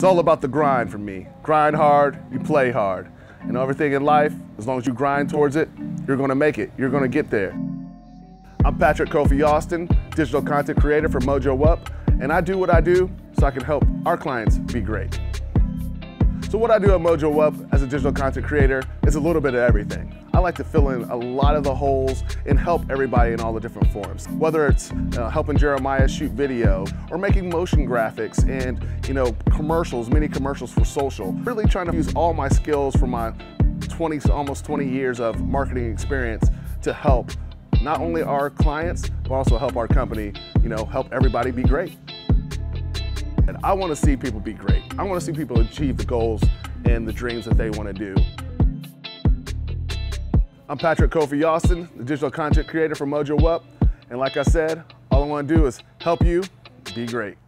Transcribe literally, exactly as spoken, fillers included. It's all about the grind for me. Grind hard, you play hard. And everything in life, as long as you grind towards it, you're gonna make it, you're gonna get there. I'm Patrick Kofi Austin, digital content creator for Mojo Up, and I do what I do so I can help our clients be great. So what I do at Mojo Up as a digital content creator is a little bit of everything. I like to fill in a lot of the holes and help everybody in all the different forms. Whether it's uh, helping Jeremiah shoot video or making motion graphics and, you know, commercials, mini commercials for social. Really trying to use all my skills from my twenty, almost twenty years of marketing experience to help not only our clients, but also help our company, you know, help everybody be great. And I want to see people be great. I want to see people achieve the goals and the dreams that they want to do. I'm Patrick Kofi Austin, the digital content creator for Mojo Up. And like I said, all I want to do is help you be great.